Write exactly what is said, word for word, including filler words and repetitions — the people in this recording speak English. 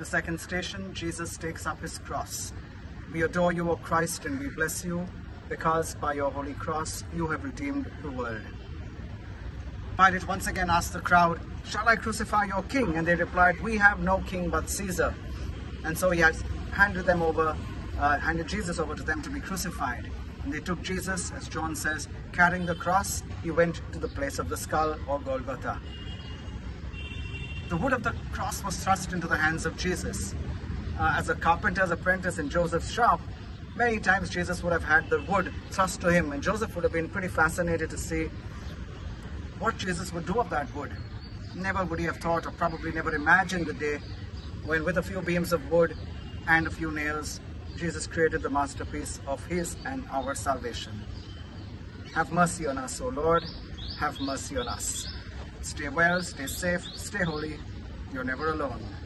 The second station, Jesus takes up his cross. We adore you, O Christ, and we bless you, because by your holy cross you have redeemed the world. Pilate once again asked the crowd, "Shall I crucify your king?" And they replied, "We have no king but Caesar." And so he had handed them over, uh, handed Jesus over to them to be crucified. And they took Jesus, as John says, carrying the cross. He went to the place of the skull, or Golgotha. The wood of the cross was thrust into the hands of Jesus. Uh, as a carpenter's apprentice in Joseph's shop, many times Jesus would have had the wood thrust to him, and Joseph would have been pretty fascinated to see what Jesus would do of that wood. Never would he have thought, or probably never imagined, the day when, with a few beams of wood and a few nails, Jesus created the masterpiece of his and our salvation. Have mercy on us, O Lord. Have mercy on us. Stay well, stay safe, stay holy. You're never alone.